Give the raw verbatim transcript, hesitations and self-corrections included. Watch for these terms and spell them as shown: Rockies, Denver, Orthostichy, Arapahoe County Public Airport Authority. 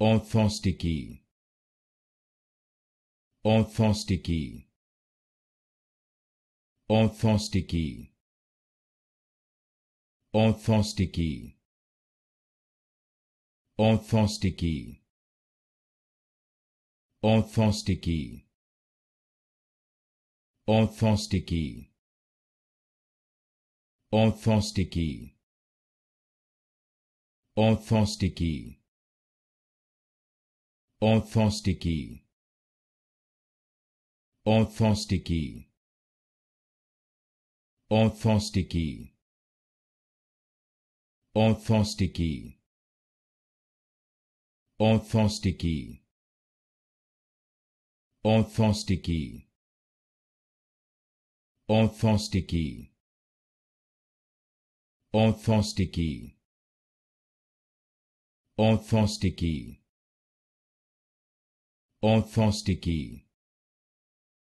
Orthostichy. Orthostichy. Orthostichy. Orthostichy. Orthostichy. Orthostichy. Orthostichy. Orthostichy. Orthostichy. Orthostichy. Orthostichy. Orthostichy. Orthostichy. Orthostichy. Orthostichy. Orthostichy. Orthostichy. Orthostichy. Orthostichy.